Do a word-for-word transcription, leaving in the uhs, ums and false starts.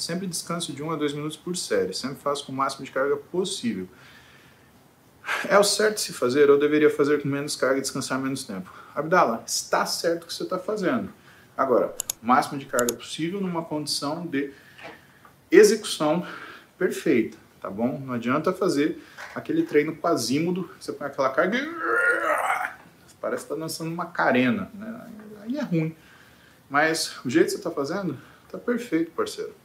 Sempre descanso de um a dois minutos por série, sempre faço com o máximo de carga possível. É o certo se fazer, eu deveria fazer com menos carga e descansar menos tempo. Abdala, está certo o que você está fazendo. Agora, o máximo de carga possível numa condição de execução perfeita, tá bom? Não adianta fazer aquele treino quasímodo, você põe aquela carga e... parece que está dançando uma carena, né? Aí é ruim. Mas o jeito que você está fazendo, tá perfeito, parceiro.